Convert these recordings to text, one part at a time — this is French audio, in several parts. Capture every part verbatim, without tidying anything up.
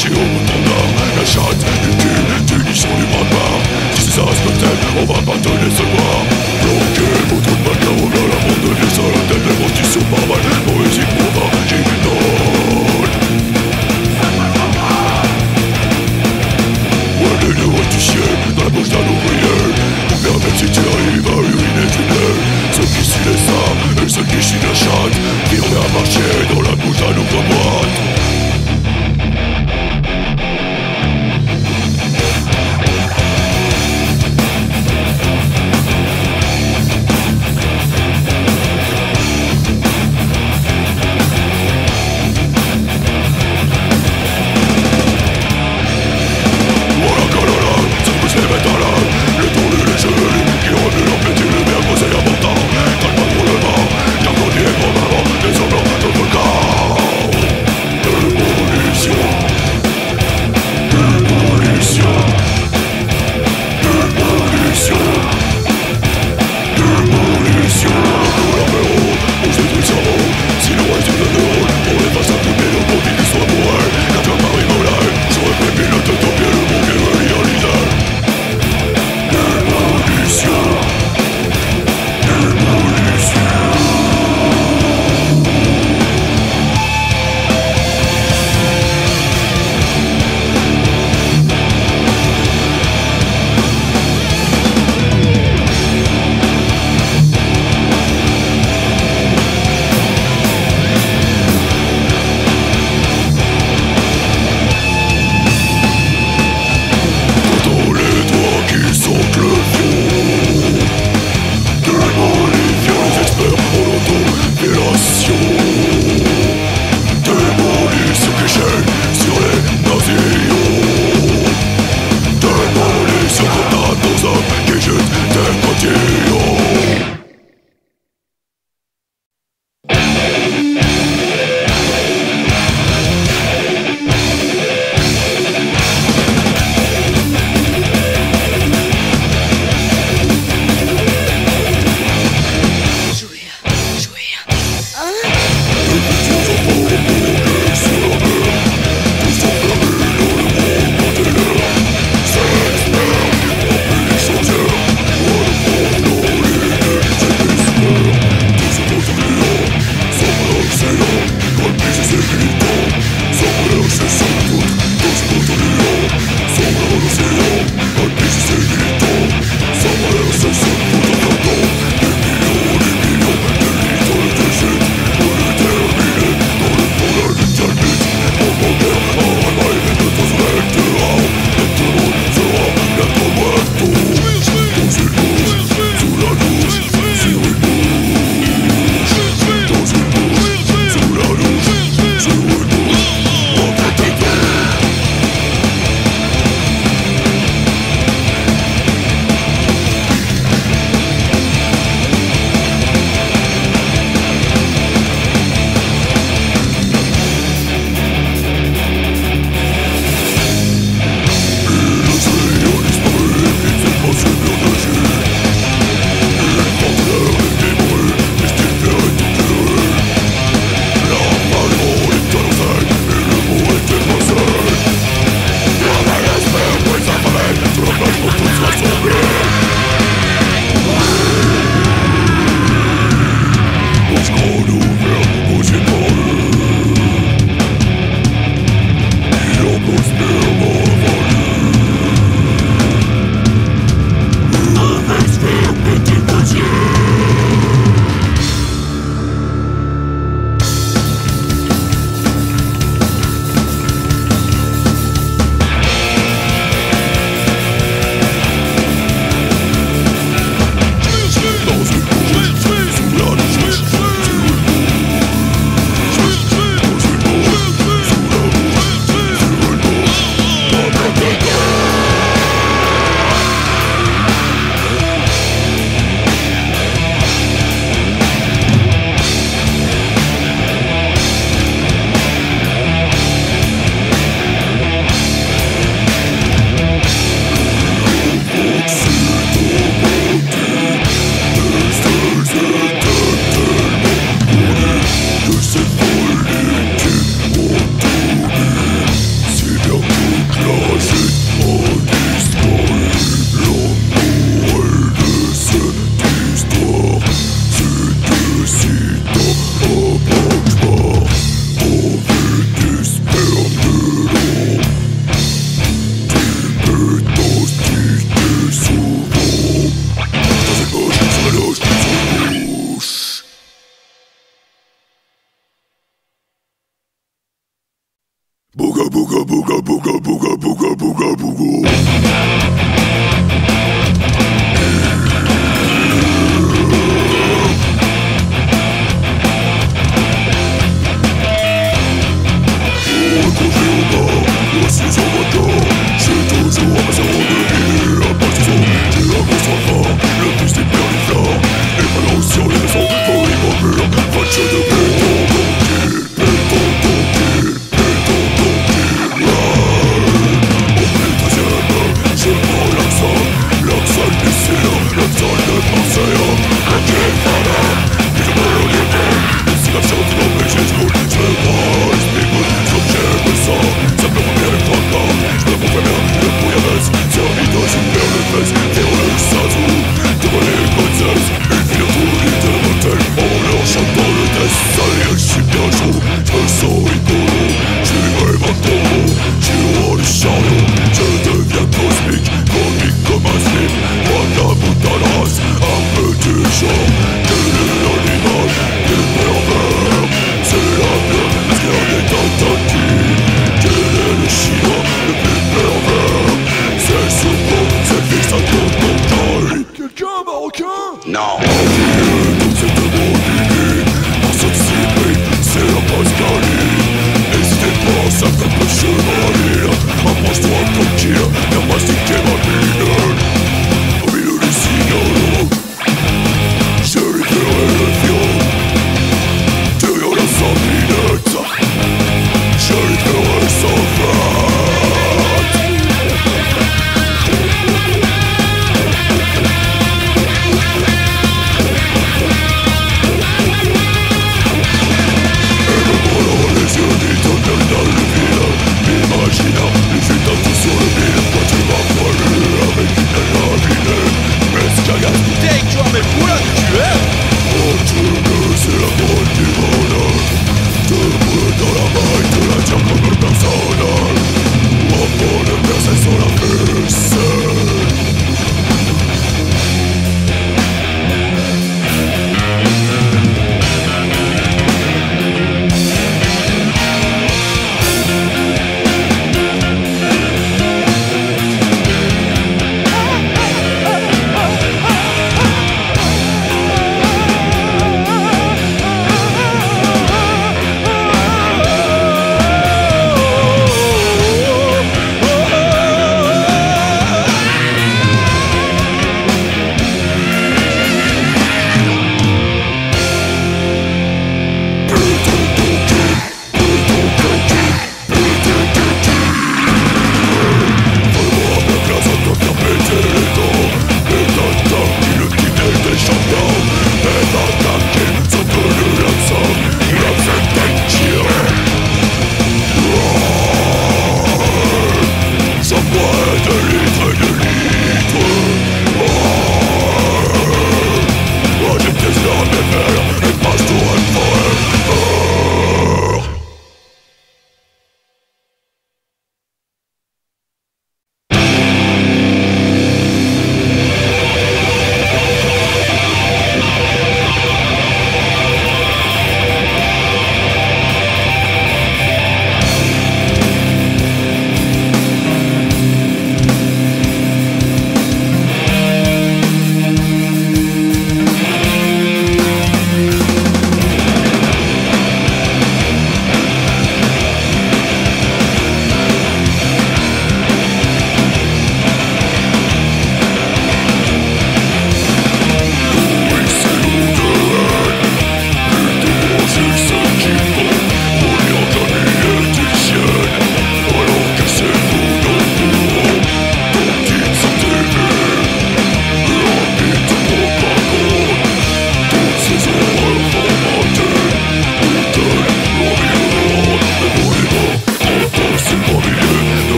J'ai au bout de ton art, la chatte, le cul, tu niches sur les barbares. Si c'est ça ce cocktail, on va pas te laisser voir. Bloquez vos trous de macaron, là l'abandonner ça, la tête de prostitution par balle, poésie pour vaginale. Ouais, les deux restes du ciel, dans la bouche d'un ouvrier. Mais même si tu arrives à uriner du nez, ceux qui s'y laissent ça, et ceux qui chient la chatte, qui revient à marcher dans la bouche d'un ouvre boîte. Don't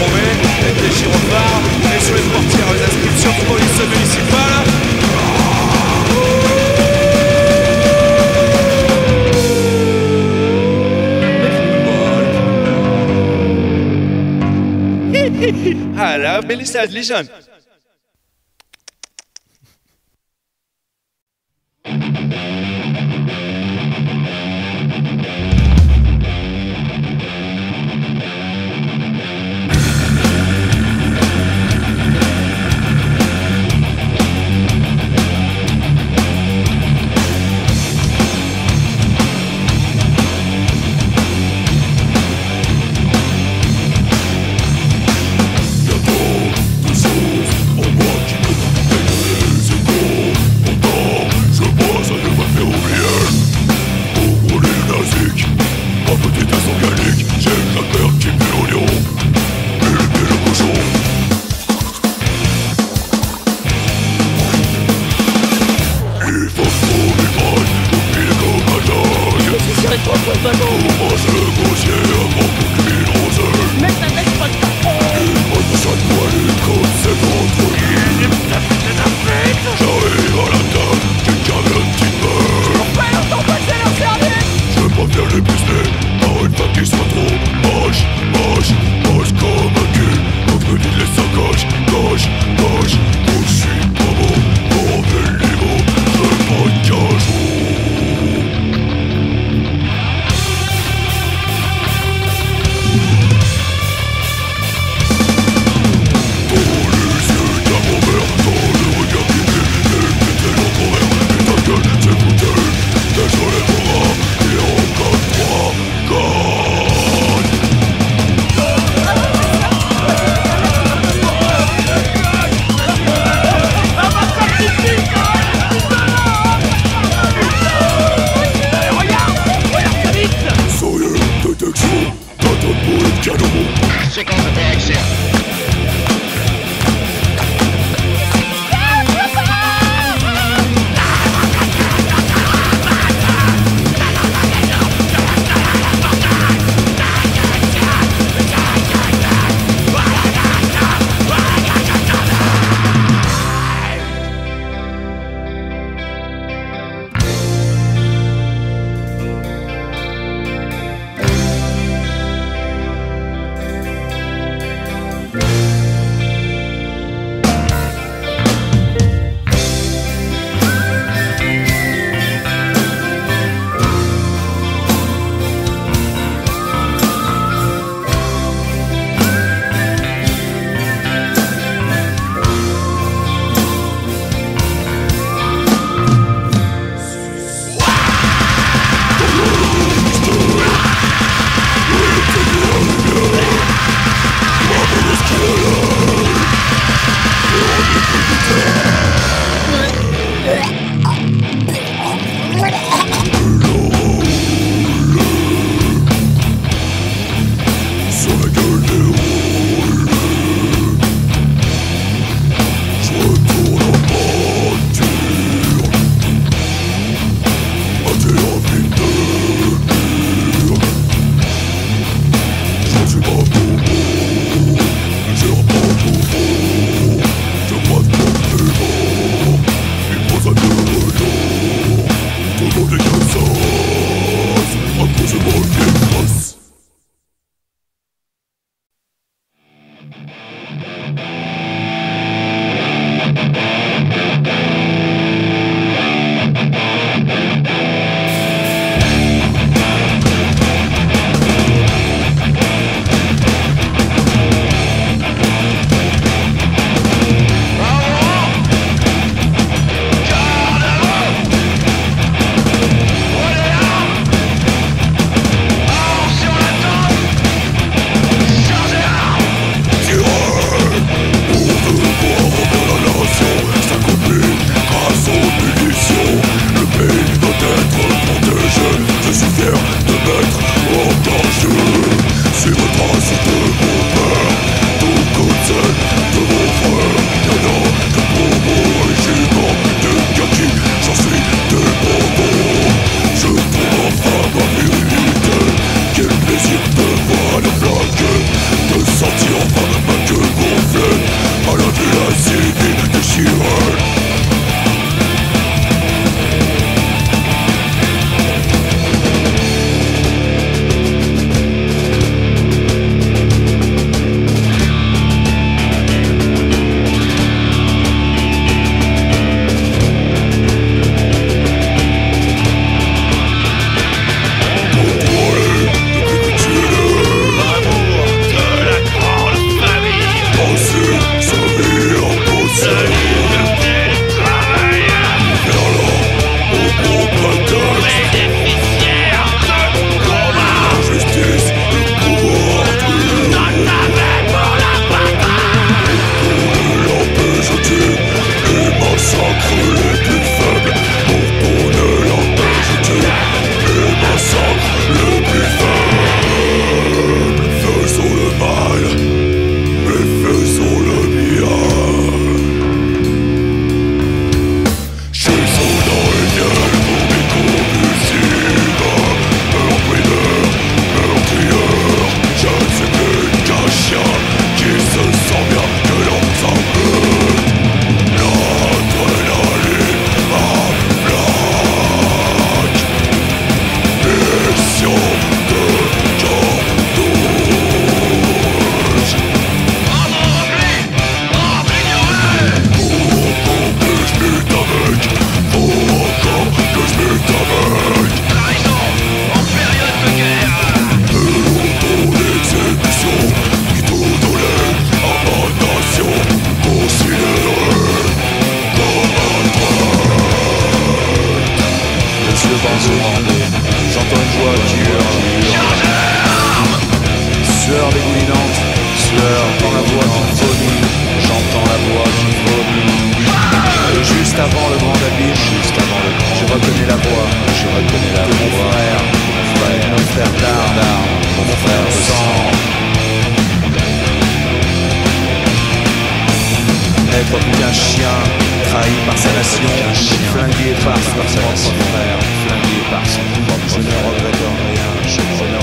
Promet, avec des gyrophares, et sur les portières une inscription de police municipale. Hala, Melissa Adlijan. J'entends une voix qui hurle. Sueur dégoulinante, sueur dans la voix qui vomit. J'entends la voix qui vomit. Et juste avant le grand habit, juste avant le grand, je reconnais la voix, je reconnais la voix. Mon frère, mon frère, mon frère d'armes, mon frère de sang. Être plus qu'un chien, trahi par sa nation, flingué par son propre frère. Je ne regrette rien, je ne regrette rien.